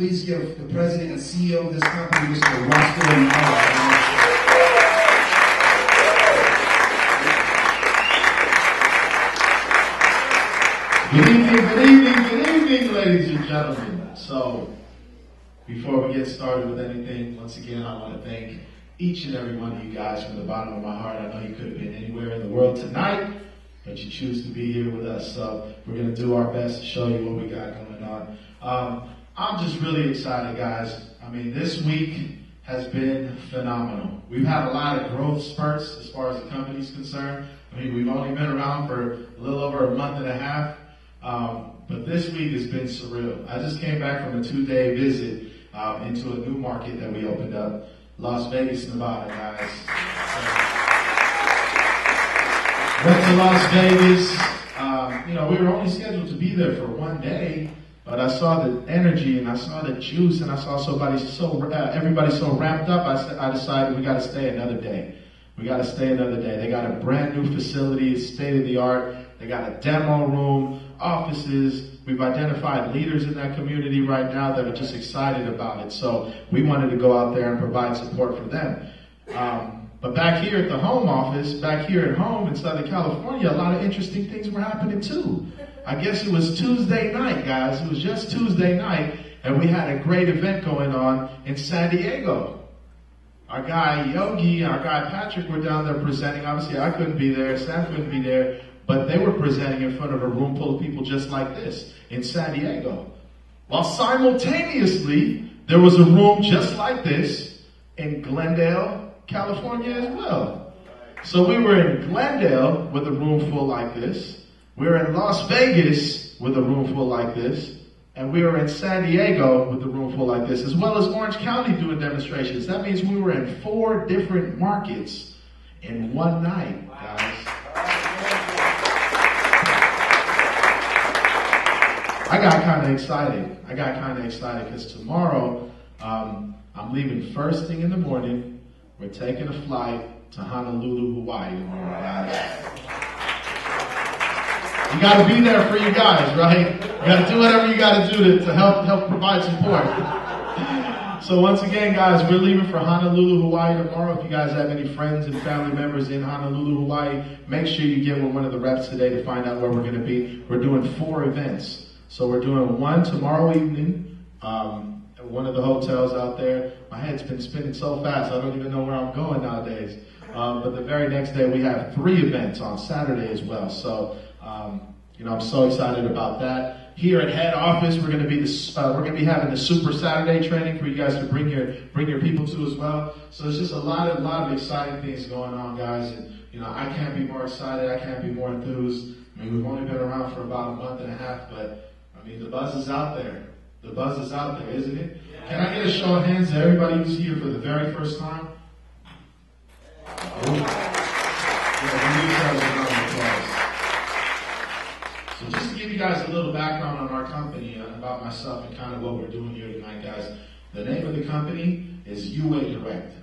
Please give the president and CEO of this company, Mr. Roscoe Mara. Good evening, ladies and gentlemen. So, before we get started with anything, once again, I want to thank each and every one of you guys from the bottom of my heart. I know you could have been anywhere in the world tonight, but you choose to be here with us. So, we're going to do our best to show you what we got going on. I'm just really excited, guys. I mean, this week has been phenomenal. We've had a lot of growth spurts as far as the company's concerned. I mean, we've only been around for a little over a month and a half. But this week has been surreal. I just came back from a 2-day visit into a new market that we opened up, Las Vegas, Nevada, guys. Went to Las Vegas. We were only scheduled to be there for one day, but I saw the energy and I saw the juice and I saw everybody so wrapped up. I decided we got to stay another day. They got a brand new facility, state of the art. They got a demo room, offices. We've identified leaders in that community right now that are just excited about it. So we wanted to go out there and provide support for them. But back here at the home office, back here at home in Southern California, a lot of interesting things were happening too. I guess it was Tuesday night, guys. It was just Tuesday night, and we had a great event going on in San Diego. Our guy Yogi and our guy Patrick were down there presenting. Obviously, I couldn't be there. Sam couldn't be there. But they were presenting in front of a room full of people just like this in San Diego. While simultaneously, there was a room just like this in Glendale, California as well. So we were in Glendale with a room full like this. We were in Las Vegas with a room full like this. And we were in San Diego with a room full like this, as well as Orange County doing demonstrations. That means we were in 4 different markets in one night, guys. I got kind of excited because tomorrow I'm leaving first thing in the morning. We're taking a flight to Honolulu, Hawaii tomorrow, guys. We got to be there for you guys, right? You got to do whatever you got to do to help provide support. So once again, guys, we're leaving for Honolulu, Hawaii tomorrow. If you guys have any friends and family members in Honolulu, Hawaii, make sure you get with one of the reps today to find out where we're going to be. We're doing 4 events. So we're doing one tomorrow evening at one of the hotels out there. My head's been spinning so fast, I don't even know where I'm going nowadays. But the very next day, we have 3 events on Saturday as well. So, I'm so excited about that. Here at head office, we're going to be having the Super Saturday training for you guys to bring your people to as well. So it's just a lot of exciting things going on, guys. And I can't be more excited. I can't be more enthused. I mean, we've only been around for about a month and a half, but I mean, the buzz is out there. The buzz is out there, isn't it? Yeah. Can I get a show of hands to everybody who's here for the very first time? Oh. Yeah, so just to give you guys a little background on our company and about myself and kind of what we're doing here tonight, guys. The name of the company is UA Direct,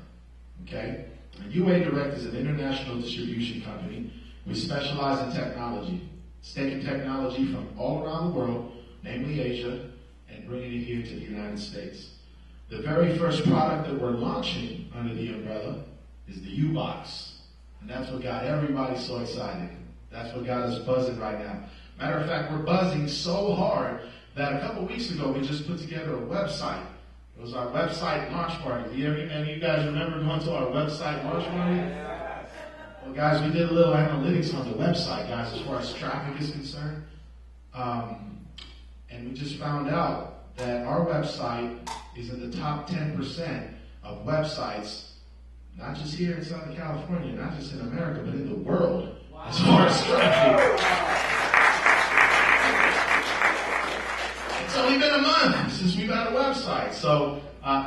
okay? And UA Direct is an international distribution company. We specialize in technology, taking technology from all around the world, namely Asia, and bringing it here to the United States. The very first product that we're launching under the umbrella is the U-Box. And that's what got everybody so excited. That's what got us buzzing right now. Matter of fact, we're buzzing so hard that a couple weeks ago we just put together a website. It was our website launch party. Any of you guys remember going to our website launch party? Well, guys, we did a little analytics on the website, guys, as far as traffic is concerned. And we just found out that our website is in the top 10% of websites, not just here in Southern California, not just in America, but in the world, wow, as far as traffic. It's only been a month since we've had a website. So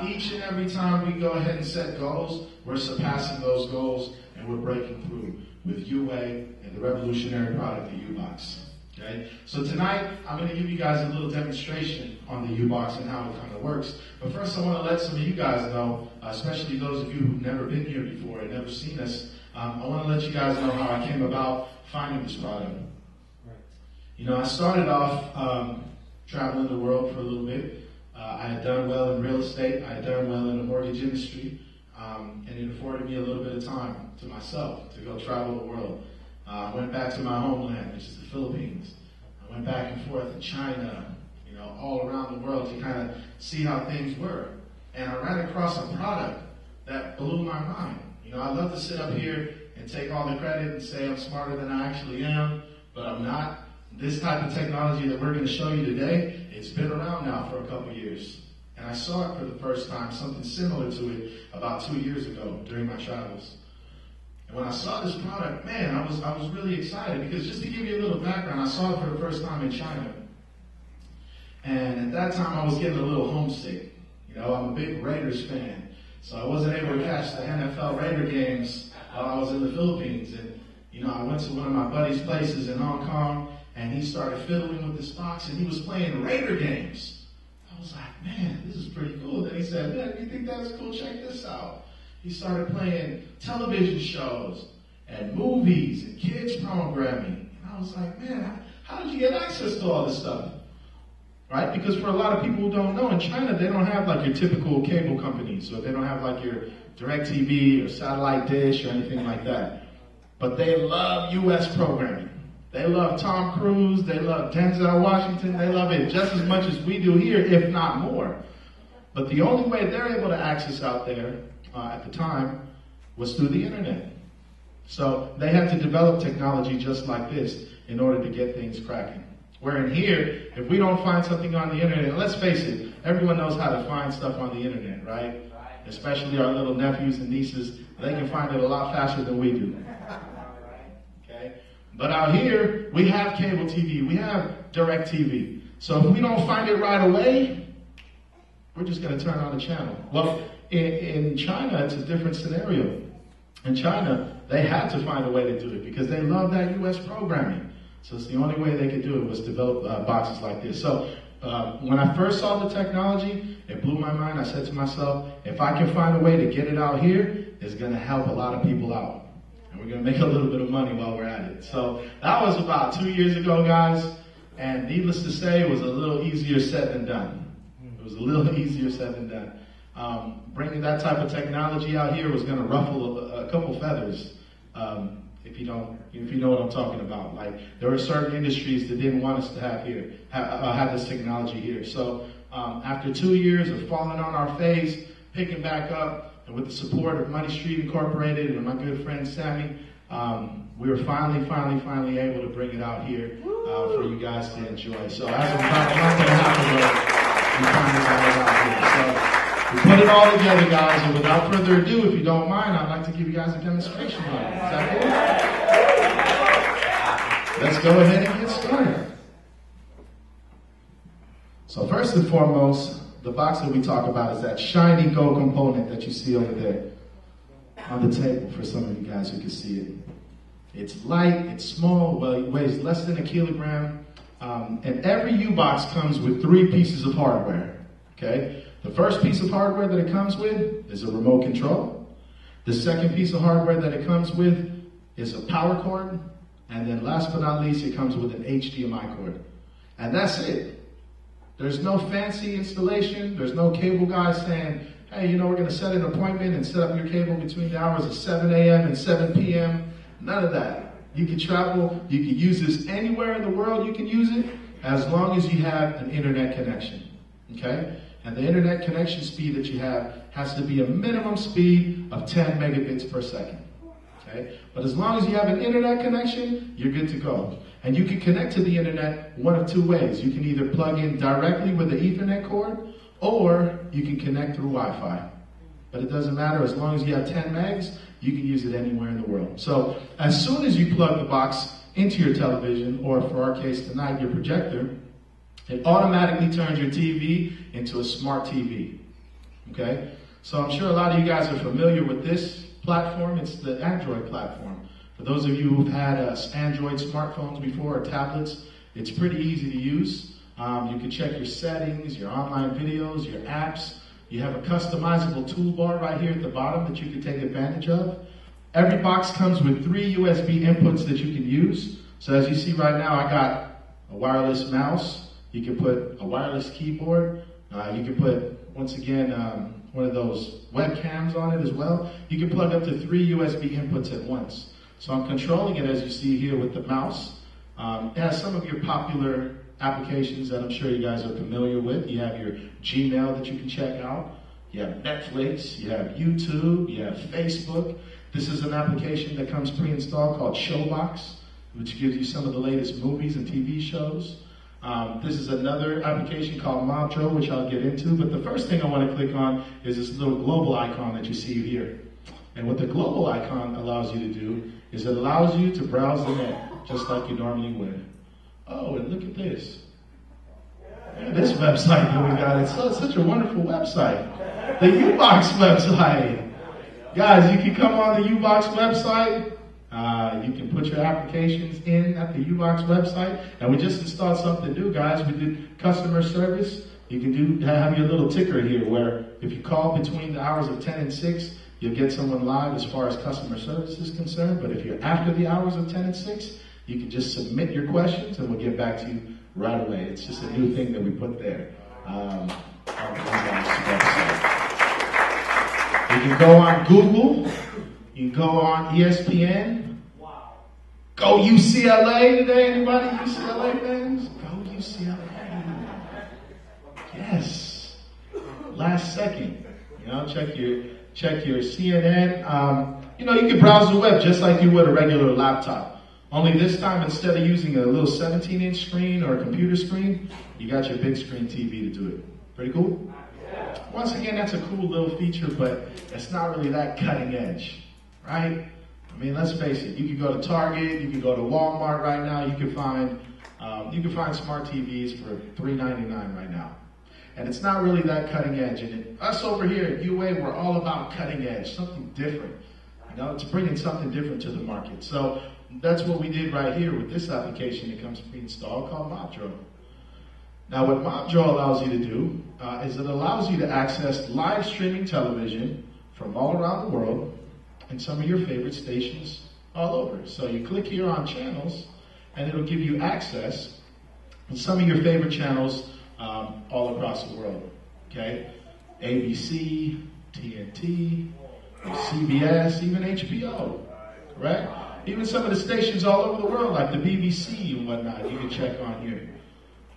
each and every time we go ahead and set goals, we're surpassing those goals. And we're breaking through with UA and the revolutionary product, the U-Box. Okay? So tonight, I'm going to give you guys a little demonstration on the U-Box and how it kind of works. But first, I want to let some of you guys know, especially those of you who've never been here before and never seen us, I want to let you guys know how I came about finding this product. I started off traveling the world for a little bit. I had done well in real estate, I had done well in the mortgage industry, and it afforded me a little bit of time to myself to go travel the world. I went back to my homeland, which is the Philippines. I went back and forth to China, you know, all around the world to kind of see how things were. And I ran across a product that blew my mind. You know, I love to sit up here and take all the credit and say I'm smarter than I actually am, but I'm not. This type of technology that we're going to show you today, it's been around now for a couple years. And I saw it for the first time, something similar to it, about 2 years ago during my travels. And when I saw this product, man, I was really excited, because just to give you a little background, I saw it for the first time in China. And at that time, I was getting a little homesick. You know, I'm a big Raiders fan, so I wasn't able to catch the NFL Raider games while I was in the Philippines. And, you know, I went to one of my buddy's places in Hong Kong, and he started fiddling with this box, and he was playing Raider games. I was like, man, this is pretty cool. Then he said, man, you think that's cool? Check this out. He started playing television shows and movies and kids programming. And I was like, man, how did you get access to all this stuff? Right? Because for a lot of people who don't know, in China, they don't have like your typical cable company. So they don't have like your DirecTV or satellite dish or anything like that. But they love U.S. programming. They love Tom Cruise, they love Denzel Washington, they love it just as much as we do here, if not more. But the only way they're able to access out there at the time was through the internet. So they had to develop technology just like this in order to get things cracking. Where in here, if we don't find something on the internet, let's face it, everyone knows how to find stuff on the internet, right? Especially our little nephews and nieces, they can find it a lot faster than we do. But out here, we have cable TV, we have direct TV. So if we don't find it right away, we're just going to turn on the channel. Well, in China, it's a different scenario. In China, they had to find a way to do it because they love that U.S. programming. So it's the only way they could do it was develop boxes like this. So when I first saw the technology, it blew my mind. I said to myself, if I can find a way to get it out here, it's going to help a lot of people out. And we're going to make a little bit of money while we're at it. So that was about 2 years ago, guys. And needless to say, it was a little easier said than done. It was a little easier said than done. Bringing that type of technology out here was going to ruffle a couple feathers, if you know what I'm talking about. Like, there were certain industries that didn't want us to have this technology here. So after 2 years of falling on our face, picking back up, and with the support of Money Street Incorporated and my good friend Sammy, we were finally able to bring it out here for you guys to enjoy. So as of about a month and a half ago, we finally got it out here. So we put it all together, guys, and without further ado, if you don't mind, I'd like to give you guys a demonstration on it. Is that cool? Let's go ahead and get started. So first and foremost, the box that we talk about is that shiny gold component that you see over there on the table for some of you guys who can see it. It's light, it's small, well, it weighs less than a kilogram, and every U-Box comes with 3 pieces of hardware, okay? The first piece of hardware that it comes with is a remote control. The second piece of hardware that it comes with is a power cord, and then last but not least, it comes with an HDMI cord. And that's it. There's no fancy installation. There's no cable guy saying, hey, you know, we're going to set an appointment and set up your cable between the hours of 7 a.m. and 7 p.m. None of that. You can travel. You can use this anywhere in the world. You can use it as long as you have an internet connection, okay? And the internet connection speed that you have has to be a minimum speed of 10 megabits per second, okay? But as long as you have an internet connection, you're good to go. And you can connect to the internet one of 2 ways. You can either plug in directly with the Ethernet cord, or you can connect through Wi-Fi. But it doesn't matter, as long as you have 10 megs, you can use it anywhere in the world. So as soon as you plug the box into your television, or for our case tonight, your projector, it automatically turns your TV into a smart TV, okay? So I'm sure a lot of you guys are familiar with this platform. It's the Android platform. For those of you who've had Android smartphones before or tablets, it's pretty easy to use. You can check your settings, your online videos, your apps. You have a customizable toolbar right here at the bottom that you can take advantage of. Every box comes with 3 USB inputs that you can use. So as you see right now, I got a wireless mouse. You can put a wireless keyboard, You can put, once again, one of those webcams on it as well. You can plug up to 3 USB inputs at once. So I'm controlling it, as you see here, with the mouse. It has some of your popular applications that I'm sure you guys are familiar with. You have your Gmail that you can check out. You have Netflix, you have YouTube, you have Facebook. This is an application that comes pre-installed called Showbox, which gives you some of the latest movies and TV shows. This is another application called Mobdro, which I'll get into, but the first thing I want to click on is this little global icon that you see here. And what the global icon allows you to do is it allows you to browse the net, just like you normally would. Oh, and look at this. Yeah, this website that we got, it's such a wonderful website. The U-Box website. Guys, you can come on the U-Box website. You can put your applications in at the U-Box website, and we just installed something new, guys. We did customer service. You can have your little ticker here, where if you call between the hours of 10 and 6, you'll get someone live as far as customer service is concerned. But if you're after the hours of 10 and 6, you can just submit your questions, and we'll get back to you right away. It's just a new thing that we put there. You can go on Google. You can go on ESPN. Wow. Go UCLA today, anybody? UCLA fans? Go UCLA. Yes. Last second. You know, check your CNN. You know, you can browse the web just like you would a regular laptop. Only this time, instead of using a little 17-inch screen or a computer screen, you got your big screen TV to do it. Pretty cool? Once again, that's a cool little feature, but it's not really that cutting edge, right? I mean, let's face it. You can go to Target, you can go to Walmart right now. You can find smart TVs for $3.99 right now, and it's not really that cutting edge. And us over here at UA, we're all about cutting edge, something different. You know, it's bringing something different to the market. So that's what we did right here with this application that comes pre-installed called Mobdro. Now, what Mobdro allows you to do is it allows you to access live streaming television from all around the world and some of your favorite stations all over. So you click here on channels, and it'll give you access to some of your favorite channels all across the world, okay? ABC, TNT, CBS, even HBO, correct? Even some of the stations all over the world, like the BBC and whatnot, you can check on here.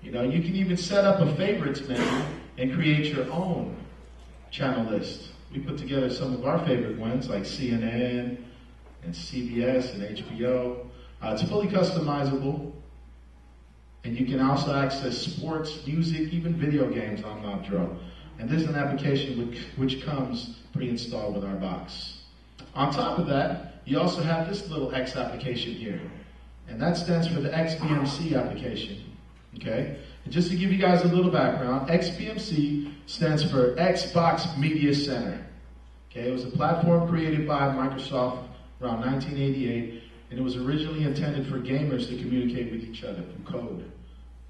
You know, you can even set up a favorites menu and create your own channel list. We put together some of our favorite ones, like CNN and CBS and HBO. It's fully customizable, and you can also access sports, music, even video games on Mobdro. And this is an application which comes pre-installed with our box. On top of that, you also have this little X application here, and that stands for the XBMC application. Okay, and just to give you guys a little background, XBMC stands for Xbox Media Center. Okay, it was a platform created by Microsoft around 1988, and it was originally intended for gamers to communicate with each other through code.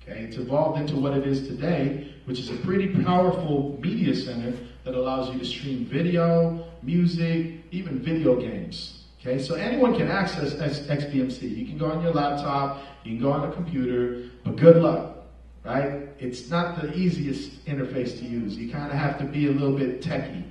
Okay, it's evolved into what it is today, which is a pretty powerful media center that allows you to stream video, music, even video games. Okay, so anyone can access XBMC. You can go on your laptop, you can go on a computer, but good luck, right? It's not the easiest interface to use. You kind of have to be a little bit techie,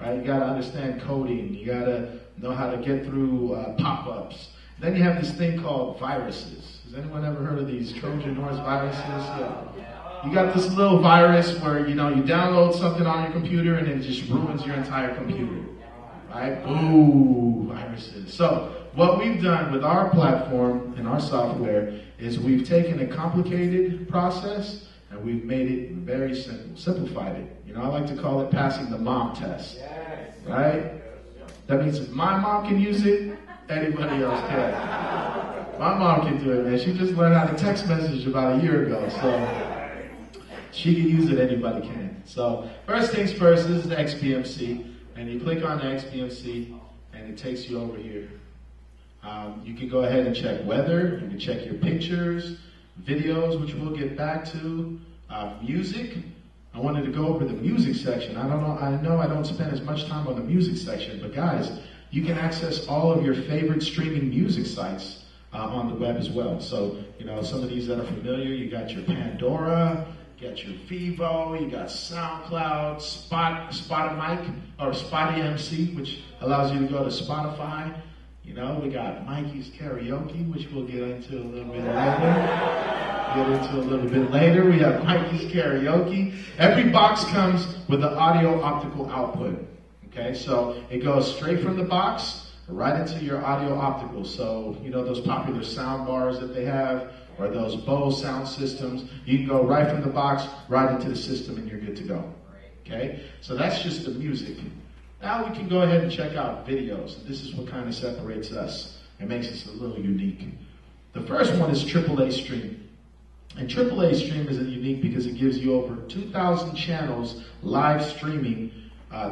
right? You gotta understand coding, you gotta know how to get through pop-ups. Then you have this thing called viruses. Has anyone ever heard of these Trojan horse viruses? Yeah. You got this little virus where, you know, you download something on your computer and it just ruins your entire computer. Right? Ooh, viruses. So what we've done with our platform and our software is we've taken a complicated process and we've made it very simple, simplified it. You know, I like to call it passing the mom test. Yes. Right? That means if my mom can use it, anybody else can. My mom can do it, man. She just learned how to text message about a year ago, so she can use it, anybody can. So first things first, this is the XBMC. And you click on the XBMC, and it takes you over here. You can go ahead and check weather. You can check your pictures, videos, which we'll get back to. Music. I wanted to go over the music section. I know I don't spend as much time on the music section, but guys, you can access all of your favorite streaming music sites on the web as well. So, you know, some of these that are familiar, you got your Pandora, got your Vevo, you got SoundCloud, Spot MC, which allows you to go to Spotify. You know, we got Mikey's Karaoke, which we'll get into a little bit later. We have Mikey's Karaoke. Every box comes with an audio optical output. Okay, so it goes straight from the box right into your audio optical. So, you know, those popular sound bars that they have, or those Bose sound systems, you can go right from the box right into the system and you're good to go. Okay, so that's just the music. Now we can go ahead and check out videos. This is what kind of separates us and makes us a little unique. The first one is AAA Stream. And AAA Stream is unique because it gives you over 2,000 channels live streaming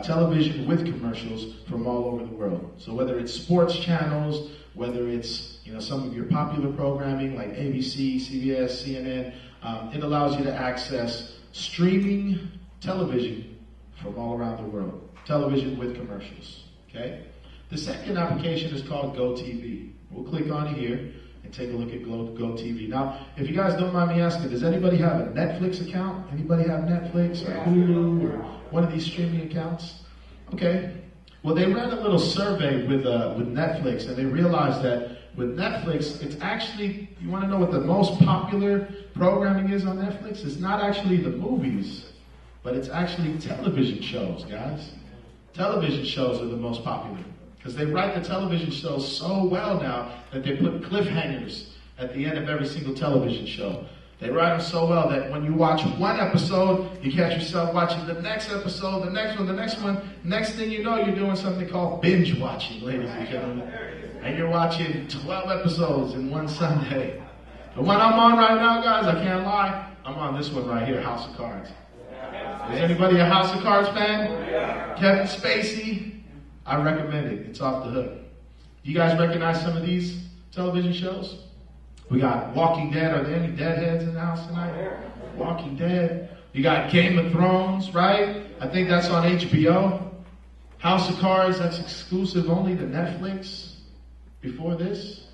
television with commercials from all over the world. So whether it's sports channels, whether it's, you know, some of your popular programming like ABC, CBS, CNN, it allows you to access streaming television from all around the world. Television with commercials, okay? The second application is called GoTV. We'll click on here and take a look at GoTV. Now, if you guys don't mind me asking, does anybody have a Netflix account? Anybody have Netflix or Hulu or one of these streaming accounts? Okay. Well, they ran a little survey with Netflix, and they realized that with Netflix, it's actually, you want to know what the most popular programming is on Netflix? It's not actually the movies, but it's actually television shows, guys. Television shows are the most popular because they write the television shows so well now that they put cliffhangers at the end of every single television show. They write them so well that when you watch one episode, you catch yourself watching the next episode, the next one, the next one. Next thing you know, you're doing something called binge watching, ladies and gentlemen. And you're watching 12 episodes in one Sunday. The one I'm on right now, guys, I can't lie, I'm on this one right here, House of Cards. Is anybody a House of Cards fan? Yeah. Kevin Spacey? I recommend it. It's off the hook. You guys recognize some of these television shows? We got Walking Dead. Are there any deadheads in the house tonight? Walking Dead. You got Game of Thrones, right? I think that's on HBO. House of Cards, that's exclusive only to Netflix. Before this,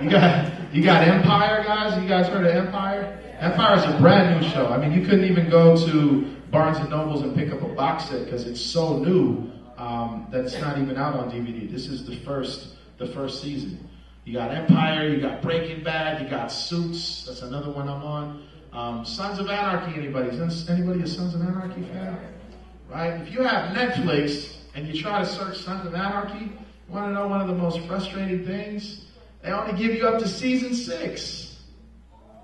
you got Empire, guys. You guys heard of Empire? Empire is a brand new show. I mean, you couldn't even go to Barnes & Nobles and pick up a box set because it's so new that it's not even out on DVD. This is the first season. You got Empire, you got Breaking Bad, you got Suits. That's another one I'm on. Sons of Anarchy, anybody? Is anybody a Sons of Anarchy fan? Right? If you have Netflix and you try to search Sons of Anarchy, you want to know one of the most frustrating things? They only give you up to season 6.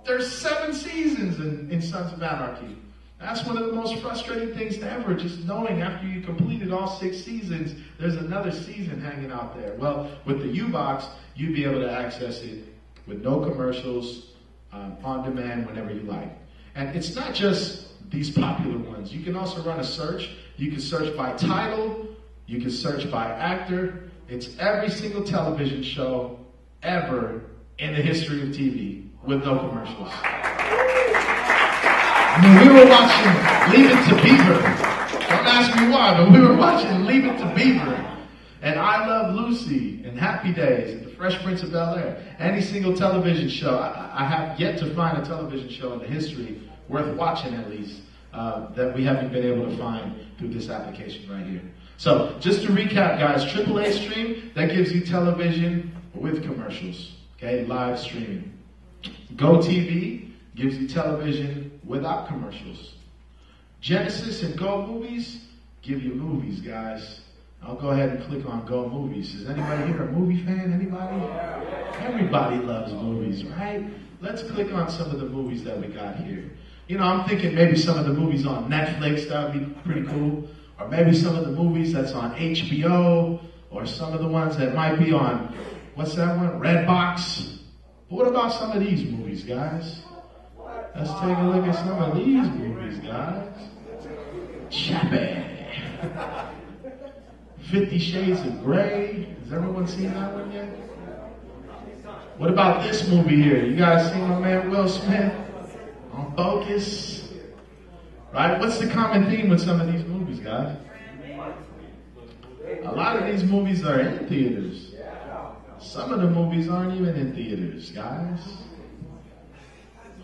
There's 7 seasons in Sons of Anarchy. That's one of the most frustrating things to ever, just knowing after you completed all 6 seasons, there's another season hanging out there. Well, with the U-Box, you'd be able to access it with no commercials, on demand, whenever you like. And it's not just these popular ones. You can also run a search. You can search by title. You can search by actor. It's every single television show ever in the history of TV. With no commercials. I mean, we were watching Leave It to Beaver. Don't ask me why, but we were watching Leave It to Beaver. And I Love Lucy, and Happy Days, and The Fresh Prince of Bel-Air. Any single television show. I have yet to find a television show in the history, worth watching at least, that we haven't been able to find through this application right here. So, just to recap, guys, AAA Stream, that gives you television with commercials. Okay, live streaming. GoTV gives you television without commercials. Genesis and Go Movies give you movies, guys. I'll go ahead and click on Go Movies. Is anybody here a movie fan? Anybody? Everybody loves movies, right? Let's click on some of the movies that we got here. You know, I'm thinking maybe some of the movies on Netflix, that would be pretty cool. Or maybe some of the movies that's on HBO, or some of the ones that might be on, what's that one? Redbox. But what about some of these movies, guys? Let's take a look at some of these movies, guys. Chappie. 50 Shades of Grey. Has everyone seen that one yet? What about this movie here? You guys seen my man Will Smith on Focus? Right? What's the common theme with some of these movies, guys? A lot of these movies are in theaters. Some of the movies aren't even in theaters, guys.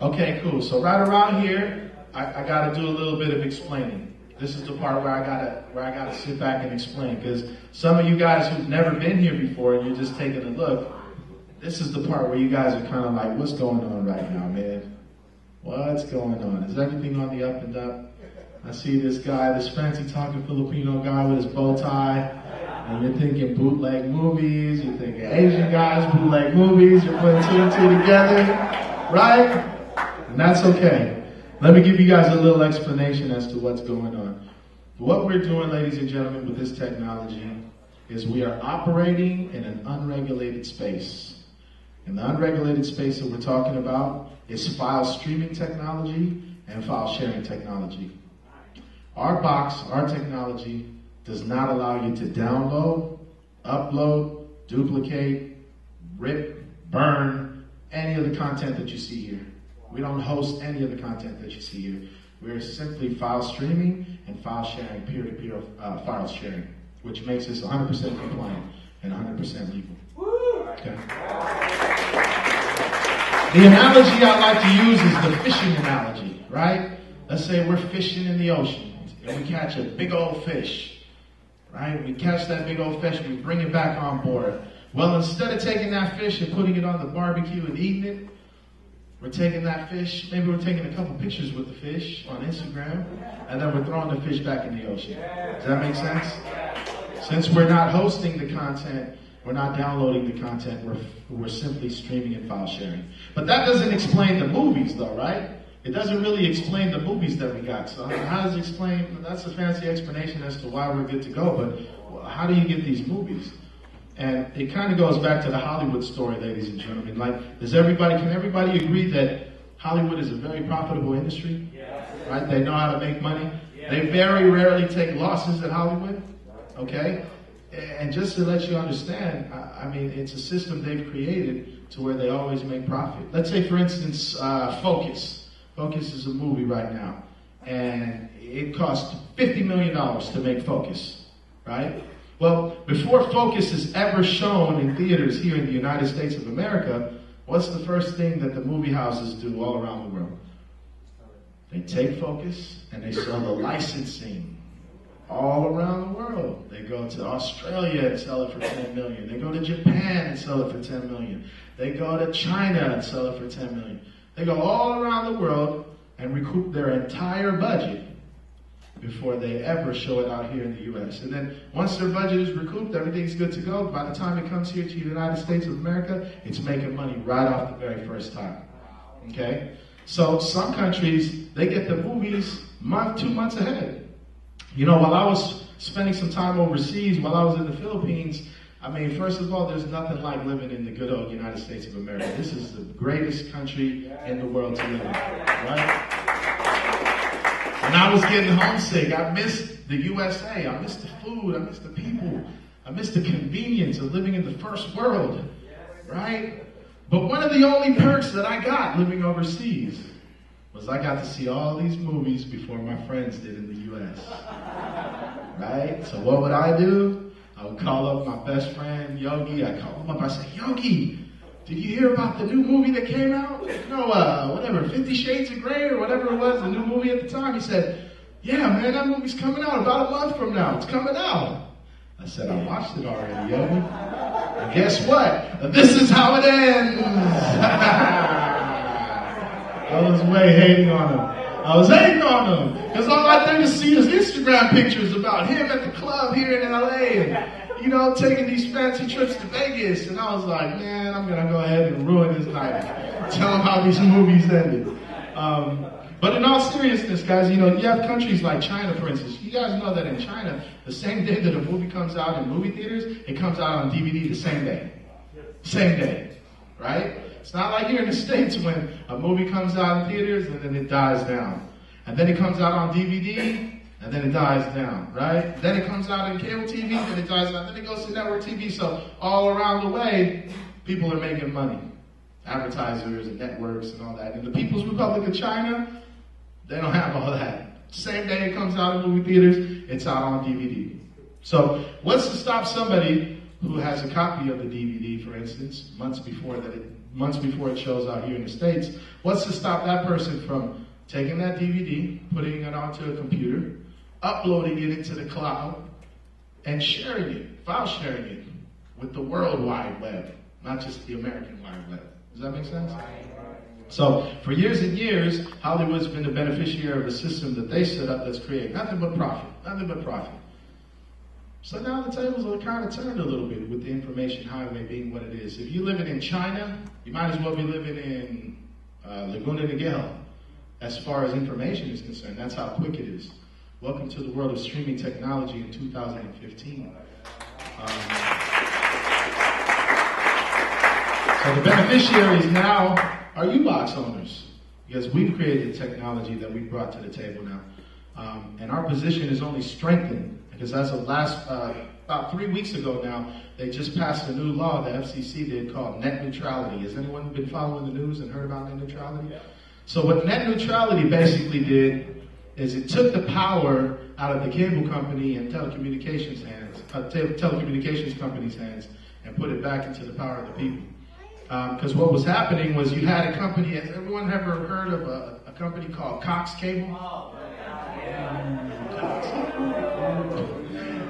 Okay, cool. So right around here, I got to do a little bit of explaining. This is the part where I gotta sit back and explain, because some of you guys who've never been here before and you're just taking a look, this is the part where you guys are kind of like, what's going on right now, man? What's going on? Is everything on the up and up? I see this guy, this fancy talking Filipino guy with his bow tie, and you're thinking bootleg movies, you're thinking Asian guys, bootleg movies, you're putting two and two together, right? And that's okay. Let me give you guys a little explanation as to what's going on. What we're doing, ladies and gentlemen, with this technology is we are operating in an unregulated space. And the unregulated space that we're talking about is file streaming technology and file sharing technology. Our box, our technology, does not allow you to download, upload, duplicate, rip, burn any of the content that you see here. We don't host any of the content that you see here. We're simply file streaming and file sharing, peer-to-peer file sharing, which makes us 100% compliant and 100% legal. Okay. The analogy I like to use is the fishing analogy, right? Let's say we're fishing in the ocean and we catch a big old fish, right? We catch that big old fish and we bring it back on board. Well, instead of taking that fish and putting it on the barbecue and eating it, we're taking that fish, maybe we're taking a couple pictures with the fish on Instagram, and then we're throwing the fish back in the ocean. Does that make sense? Since we're not hosting the content, we're not downloading the content, we're simply streaming and file sharing. But that doesn't explain the movies though, right? It doesn't really explain the movies that we got. So how does it explain? That's a fancy explanation as to why we're good to go, but how do you get these movies? And it kind of goes back to the Hollywood story, ladies and gentlemen. Like, can everybody agree that Hollywood is a very profitable industry? Yes. Right? They know how to make money. Yes. They very rarely take losses at Hollywood. Okay? And just to let you understand, I mean, it's a system they've created to where they always make profit. Let's say, for instance, Focus. Focus is a movie right now. And it cost $50 million to make Focus. Right? Well, before Focus is ever shown in theaters here in the United States of America, what's the first thing that the movie houses do all around the world? They take Focus and they sell the licensing all around the world. They go to Australia and sell it for $10 million. They go to Japan and sell it for $10 million. They go to China and sell it for $10 million. They go all around the world and recoup their entire budget before they ever show it out here in the U.S. And then once their budget is recouped, everything's good to go. By the time it comes here to the United States of America, it's making money right off the very first time. Okay? So some countries, they get the movies month, 2 months ahead. You know, while I was spending some time overseas, while I was in the Philippines, I mean, first of all, there's nothing like living in the good old United States of America. This is the greatest country in the world to live in. Right? When I was getting homesick, I missed the USA, I missed the food, I missed the people, I missed the convenience of living in the first world, right? But one of the only perks that I got living overseas was I got to see all these movies before my friends did in the US, right? So what would I do? I would call up my best friend, Yogi. I call him up, I say, Yogi, did you hear about the new movie that came out? You know, whatever, 50 Shades of Grey or whatever it was, the new movie at the time. He said, yeah, man, that movie's coming out about a month from now. It's coming out. I said, I watched it already, yo. And guess what? This is how it ends. I was way hating on him. I was hating on him. Because all I think to see is Instagram pictures about him at the club here in LA. You know, taking these fancy trips to Vegas. And I was like, man, I'm going to go ahead and ruin this night. Tell them how these movies ended. But in all seriousness, guys, you know, you have countries like China, for instance. You guys know that in China, the same day that a movie comes out in movie theaters, it comes out on DVD the same day. Same day, right? It's not like here in the States when a movie comes out in theaters and then it dies down. And then it comes out on DVD. And then it dies down, right? Then it comes out in cable TV, then it dies down, then it goes to network TV. So all around the way, people are making money. Advertisers and networks and all that. In the People's Republic of China, they don't have all that. Same day it comes out in movie theaters, it's out on DVD. So what's to stop somebody who has a copy of the DVD, for instance, months before it shows out here in the States, what's to stop that person from taking that DVD, putting it onto a computer, uploading it into the cloud, and sharing it, file sharing it with the World Wide Web, not just the American Wide Web. Does that make sense? So for years and years, Hollywood's been the beneficiary of a system that they set up that's created nothing but profit, nothing but profit. So now the tables are kind of turned a little bit with the information highway being what it is. If you're living in China, you might as well be living in Laguna Niguel as far as information is concerned. That's how quick it is. Welcome to the world of streaming technology in 2015. So the beneficiaries now are U-Box owners, because we've created technology that we brought to the table now. And our position is only strengthened, because as of about 3 weeks ago now, they just passed a new law the FCC did called net neutrality. Has anyone been following the news and heard about net neutrality? Yeah. So what net neutrality basically did is it took the power out of the cable company and telecommunications company's hands and put it back into the power of the people. Because what was happening was you had a company, has everyone ever heard of a company called Cox Cable? Oh, yeah. Cox.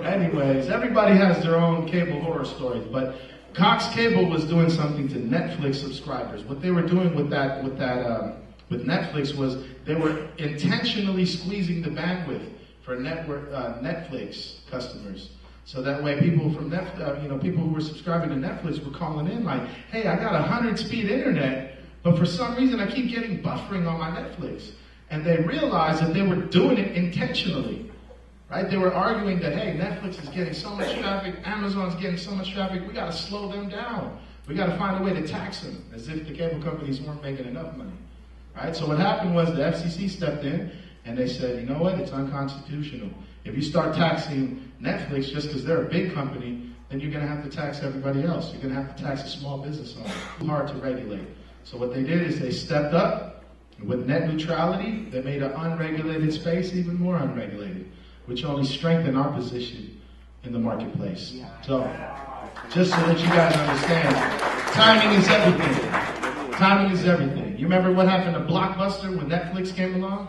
Anyways, everybody has their own cable horror stories, but Cox Cable was doing something to Netflix subscribers. What they were doing with Netflix was they were intentionally squeezing the bandwidth for Netflix customers. So that way, people from people who were subscribing to Netflix were calling in like, "Hey, I got 100-speed internet, but for some reason I keep getting buffering on my Netflix." And they realized that they were doing it intentionally, right? They were arguing that, "Hey, Netflix is getting so much traffic, Amazon's getting so much traffic. We got to slow them down. We got to find a way to tax them," as if the cable companies weren't making enough money, right? So what happened was the FCC stepped in and they said, "You know what? It's unconstitutional. If you start taxing Netflix just because they're a big company, then you're going to have to tax everybody else. You're going to have to tax a small business owner. Too hard to regulate." So what they did is they stepped up. With net neutrality, they made an unregulated space even more unregulated, which only strengthened our position in the marketplace. So just so that you guys understand, timing is everything. Timing is everything. You remember what happened to Blockbuster when Netflix came along?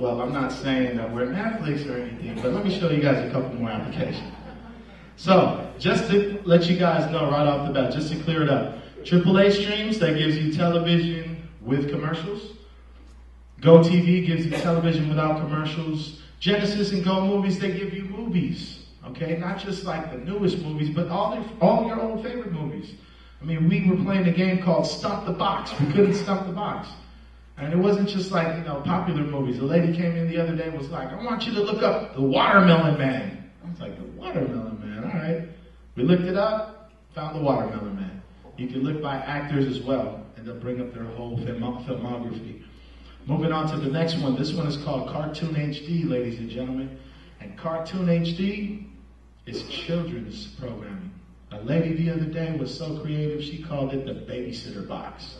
Well, I'm not saying that we're Netflix or anything, but let me show you guys a couple more applications. So, just to let you guys know right off the bat, just to clear it up, AAA streams, that gives you television with commercials. GoTV gives you television without commercials. Genesis and Go Movies, they give you movies, okay? Not just like the newest movies, but all your old favorite movies. I mean, we were playing a game called Stump the Box. We couldn't stump the box. And it wasn't just like, you know, popular movies. A lady came in the other day and was like, "I want you to look up The Watermelon Man." I was like, "The Watermelon Man, all right." We looked it up, found The Watermelon Man. You can look by actors as well, and they'll bring up their whole filmography. Moving on to the next one. This one is called Cartoon HD, ladies and gentlemen. And Cartoon HD is children's programming. A lady the other day was so creative, she called it the babysitter box,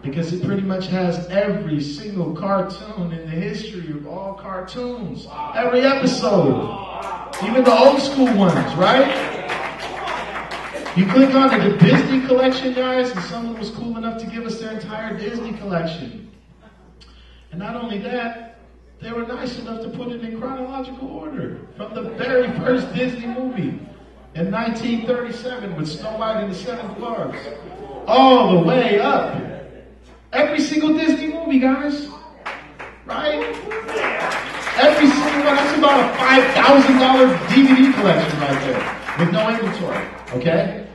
because it pretty much has every single cartoon in the history of all cartoons, every episode, even the old school ones, right? You click onto the Disney collection, guys, and someone was cool enough to give us their entire Disney collection. And not only that, they were nice enough to put it in chronological order from the very first Disney movie. In 1937 with Snow White and the Seven Dwarfs, all the way up. Every single Disney movie, guys, right? Every single one. That's about a $5,000 DVD collection right there with no inventory, okay?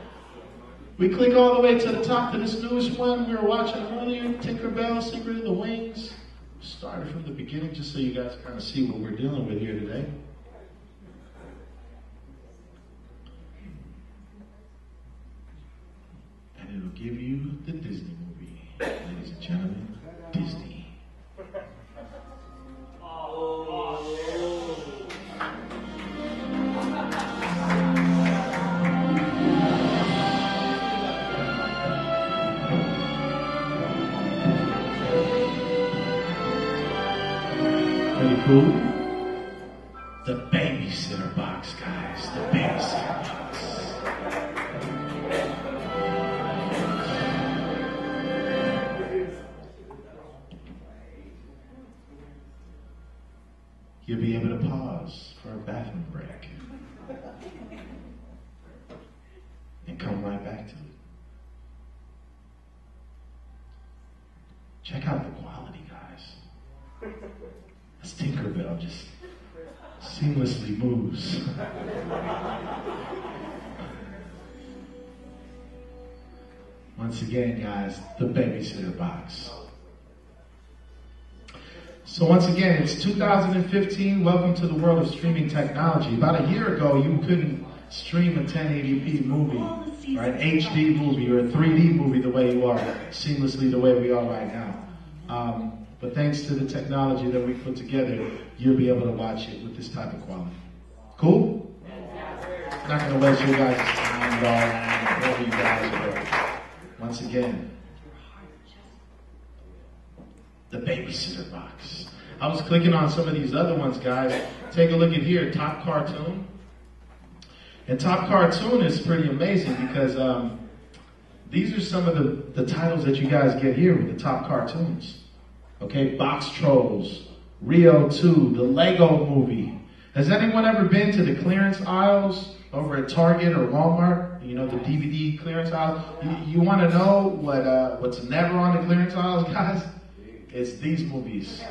We click all the way to the top to this newest one we were watching earlier, Tinkerbell, Secret of the Wings. Started from the beginning just so you guys kind of see what we're dealing with here today. It'll give you the Disney movie, ladies and gentlemen. Disney. Pretty cool. The babysitter box, guys. The babysitter box. for a bathroom break and come right back to it. Check out the quality, guys. A Tinkerbell just seamlessly moves. Once again, guys, the babysitter box. So once again, it's 2015. Welcome to the world of streaming technology. About a year ago, you couldn't stream a 1080p movie, or an HD movie, or a 3D movie the way you are, seamlessly the way we are right now. But thanks to the technology that we put together, you'll be able to watch it with this type of quality. Cool? I'm not going to waste you guys' time at all, wherever you guys go. Once again, the babysitter box. I was clicking on some of these other ones, guys. Take a look at here, Top Cartoon. And Top Cartoon is pretty amazing because these are some of the titles that you guys get here with the Top Cartoons. Okay, Box Trolls, Rio 2, the Lego Movie. Has anyone ever been to the clearance aisles over at Target or Walmart? You know, the DVD clearance aisles. You want to know what's never on the clearance aisles, guys? It's these movies.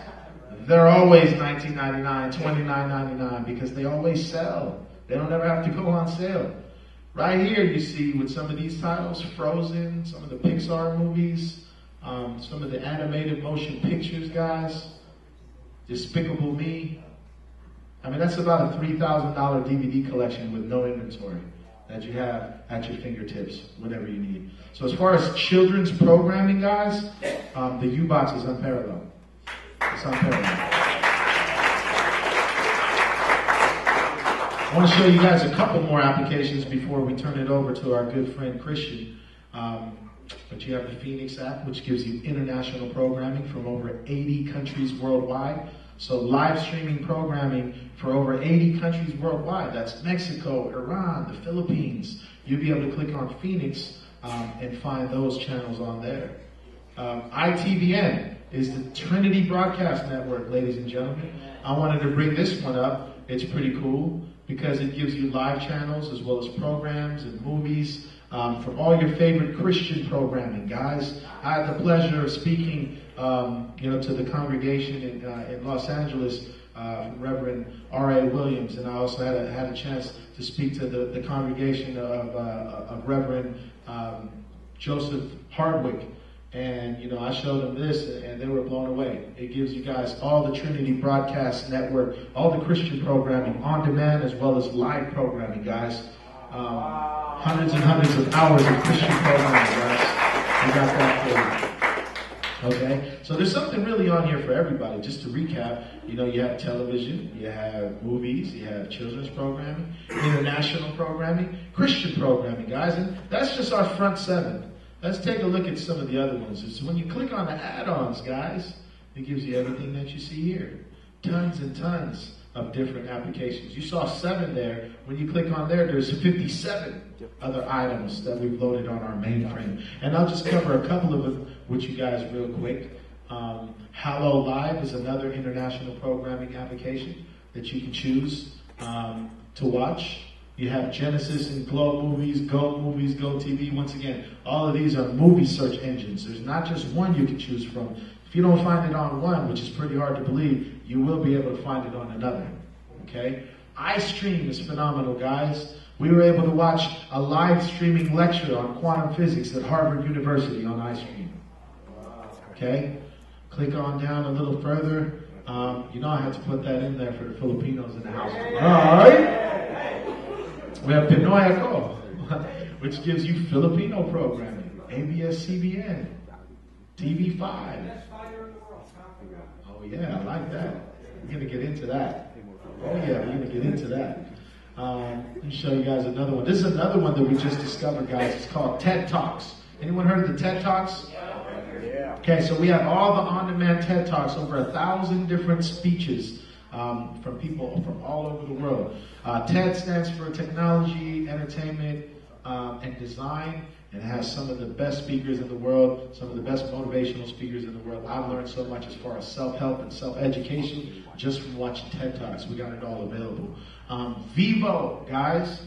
They're always $19.99, $29.99 because they always sell. They don't ever have to go on sale. Right here, you see with some of these titles, Frozen, some of the Pixar movies, some of the animated motion pictures, guys. Despicable Me. I mean, that's about a $3,000 DVD collection with no inventory that you have at your fingertips, whatever you need. So as far as children's programming, guys, the U-Box is unparalleled. It's unparalleled. I want to show you guys a couple more applications before we turn it over to our good friend Christian. But you have the Phoenix app, which gives you international programming from over 80 countries worldwide. So live streaming programming for over 80 countries worldwide. That's Mexico, Iran, the Philippines. You'll be able to click on Phoenix and find those channels on there. ITVN is the Trinity Broadcast Network, ladies and gentlemen. I wanted to bring this one up. It's pretty cool because it gives you live channels as well as programs and movies from all your favorite Christian programming, guys. I had the pleasure of speaking to the congregation in Los Angeles, Reverend R.A. Williams, and I also had a chance to speak to the congregation of Reverend Joseph Hardwick, and I showed them this, and they were blown away. It gives you guys all the Trinity Broadcast Network, all the Christian programming on demand as well as live programming, guys. Hundreds and hundreds of hours of Christian programming, guys. We got that for you. Okay, so there's something really on here for everybody. Just to recap, you have television, you have movies, you have children's programming, international programming, Christian programming, guys, and that's just our front seven. Let's take a look at some of the other ones. It's when you click on the add-ons, guys, it gives you everything that you see here. Tons and tons of different applications. You saw 7 there. When you click on there, there's 57 other items that we've loaded on our mainframe. And I'll just cover a couple of them with you guys real quick. Halo Live is another international programming application that you can choose to watch. You have Genesis and Go Movies, GoTV. Once again, all of these are movie search engines. There's not just one you can choose from. If you don't find it on one, which is pretty hard to believe, you will be able to find it on another, okay? iStream is phenomenal, guys. We were able to watch a live streaming lecture on quantum physics at Harvard University on iStream, okay? Click on down a little further. I had to put that in there for the Filipinos in the house. All right? We have Pinoy Ako, which gives you Filipino programming, ABS-CBN, TV5. Oh yeah, I like that. We're gonna get into that. Oh yeah, we're gonna get into that. Let me show you guys another one. This is another one that we just discovered, guys. It's called TED Talks. Anyone heard of the TED Talks? Yeah. Okay, so we have all the on-demand TED Talks, over 1,000 different speeches from people from all over the world. TED stands for Technology, Entertainment, and Design. and has some of the best speakers in the world, some of the best motivational speakers in the world. I've learned so much as far as self-help and self-education just from watching TED Talks. We got it all available. Vevo, guys,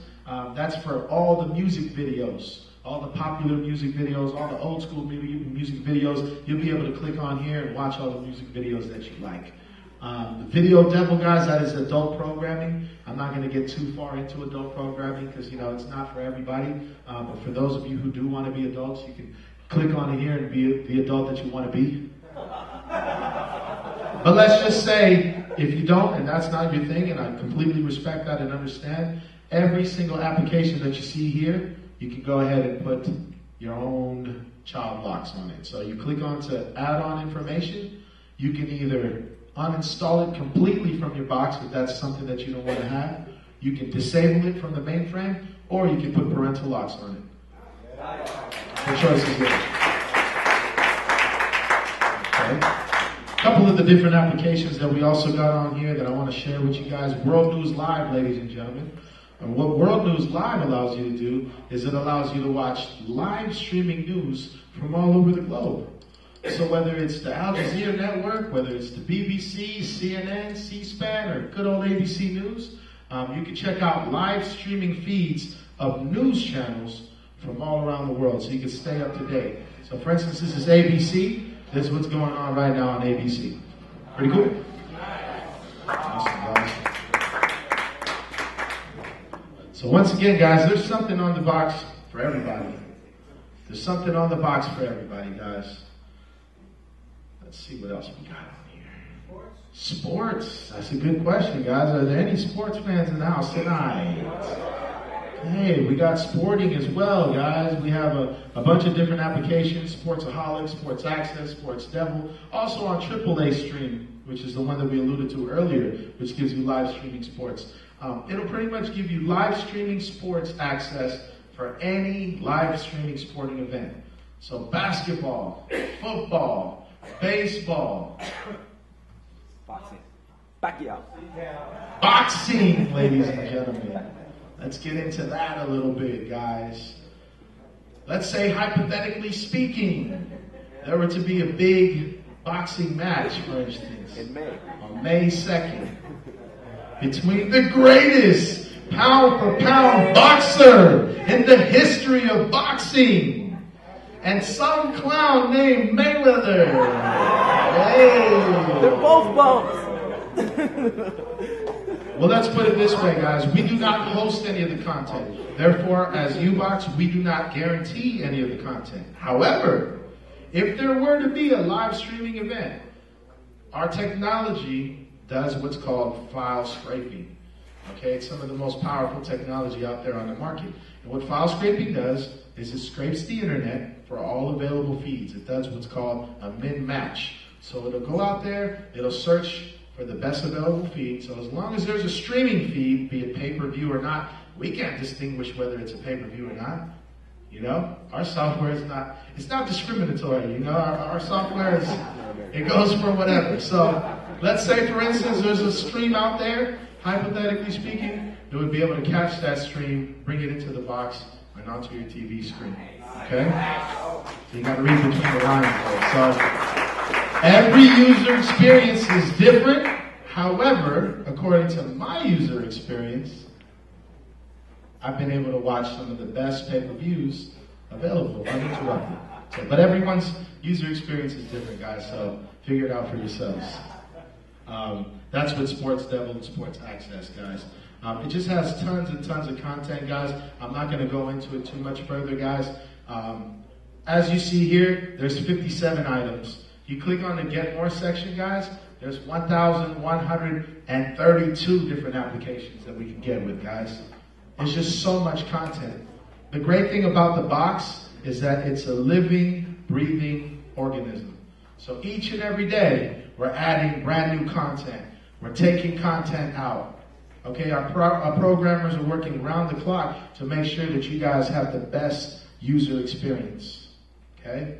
that's for all the music videos, all the popular music videos, all the old school music videos. You'll be able to click on here and watch all the music videos that you like. The Video Devil, guys, that is adult programming. I'm not going to get too far into adult programming because, you know, it's not for everybody. But for those of you who do want to be adults, you can click on it here and be the adult that you want to be. But let's just say, if you don't, and that's not your thing, and I completely respect that and understand, every single application that you see here, you can go ahead and put your own child locks on it. So you click on to add-on information. You can either uninstall it completely from your box if that's something that you don't want to have. You can disable it from the mainframe, or you can put parental locks on it. The choice is yours. Okay. A couple of the different applications that we also got on here that I want to share with you guys. World News Live, ladies and gentlemen. And what World News Live allows you to do is it allows you to watch live streaming news from all over the globe. So whether it's the Al Jazeera Network, whether it's the BBC, CNN, C-SPAN, or good old ABC News, you can check out live streaming feeds of news channels from all around the world so you can stay up to date. So for instance, this is ABC. This is what's going on right now on ABC. Pretty cool? Awesome, guys. So once again, guys, there's something on the box for everybody. There's something on the box for everybody, guys. Let's see what else we got on here. Sports. Sports. That's a good question, guys. Are there any sports fans in the house tonight? Hey, we got sporting as well, guys. We have a bunch of different applications. Sportsaholic, Sports Access, Sports Devil. Also on AAA Stream, which is the one that we alluded to earlier, which gives you live streaming sports. It'll pretty much give you live streaming sports access for any live streaming sporting event. So basketball, football, baseball, boxing, Pacquiao, boxing, ladies and gentlemen. Let's get into that a little bit, guys. Let's say, hypothetically speaking, there were to be a big boxing match, for instance, in May. On May 2nd. Between the greatest pound-for-pound boxer in the history of boxing and some clown named Mayweather. Hey. They're both bums. Well, let's put it this way, guys. We do not host any of the content. Therefore, as U-Box, we do not guarantee any of the content. However, if there were to be a live streaming event, our technology does what's called file scraping. Okay, it's some of the most powerful technology out there on the market. And what file scraping does is it scrapes the internet for all available feeds. It does what's called a min-match. So it'll go out there, it'll search for the best available feed. So as long as there's a streaming feed, be it pay-per-view or not, we can't distinguish whether it's a pay-per-view or not. You know, our software is not, it's not discriminatory, you know, our software is, it goes for whatever. So let's say, for instance, there's a stream out there, hypothetically speaking, that would be able to catch that stream, bring it into the box, and onto your TV screen, okay? So you gotta read between the lines there. So every user experience is different. However, according to my user experience, I've been able to watch some of the best pay-per-views available uninterrupted. So, but everyone's user experience is different, guys, so figure it out for yourselves. That's what Sports Devil and Sports Access, guys. It just has tons and tons of content, guys. I'm not going to go into it too much further, guys. As you see here, there's 57 items. You click on the Get More section, guys, there's 1,132 different applications that we can get with, guys. It's just so much content. The great thing about the box is that it's a living, breathing organism. So each and every day, we're adding brand new content. We're taking content out. Okay, our programmers are working round the clock to make sure that you guys have the best user experience. Okay?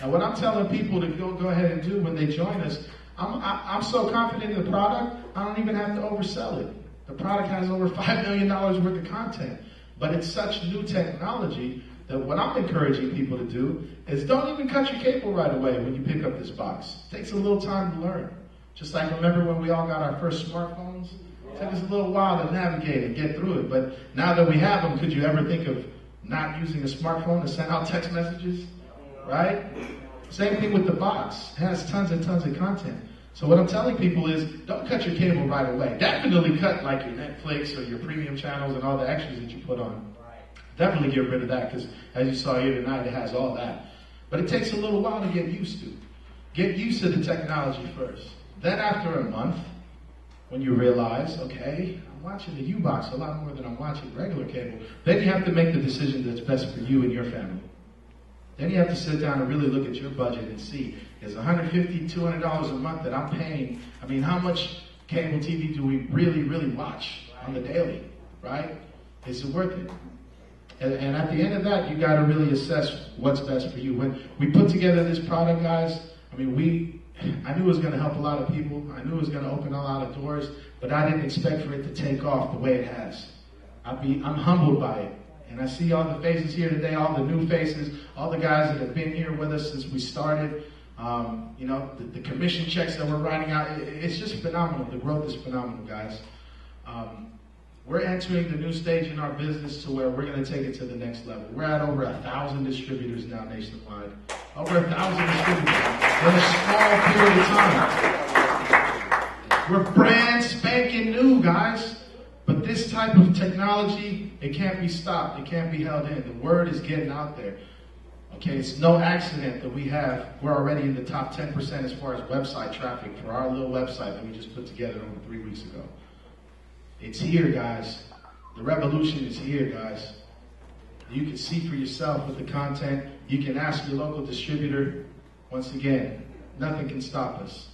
Now what I'm telling people to go ahead and do when they join us, I'm so confident in the product, I don't even have to oversell it. The product has over $5 million worth of content, but it's such new technology that what I'm encouraging people to do is don't even cut your cable right away when you pick up this box. It takes a little time to learn. Just like remember when we all got our first smartphones? It took us a little while to navigate and get through it, but now that we have them, could you ever think of not using a smartphone to send out text messages, right? Same thing with the box. It has tons and tons of content. So what I'm telling people is, don't cut your cable right away. Definitely cut like your Netflix or your premium channels and all the extras that you put on. Definitely get rid of that, because as you saw here tonight, it has all that. But it takes a little while to get used to. Get used to the technology first. Then after a month, when you realize, okay, I'm watching the U-Box a lot more than I'm watching regular cable, then you have to make the decision that's best for you and your family. Then you have to sit down and really look at your budget and see, is $150, $200 a month that I'm paying, I mean, how much cable TV do we really, really watch on the daily, right? Is it worth it? And at the end of that, you got to really assess what's best for you. When we put together this product, guys, I mean, I knew it was going to help a lot of people. I knew it was going to open a lot of doors, but I didn't expect for it to take off the way it has. I'm humbled by it. And I see all the faces here today, all the new faces, all the guys that have been here with us since we started. You know, the commission checks that we're writing out, it's just phenomenal. The growth is phenomenal, guys. We're entering the new stage in our business to where we're going to take it to the next level. We're at over 1,000 distributors now nationwide. Over 1,000 distributors in a small period of time. We're brand spanking new, guys. But this type of technology, it can't be stopped. It can't be held in. The word is getting out there. Okay, it's no accident that we're already in the top 10% as far as website traffic for our little website that we just put together over 3 weeks ago. It's here, guys. The revolution is here, guys. You can see for yourself with the content. You can ask your local distributor. Once again, nothing can stop us.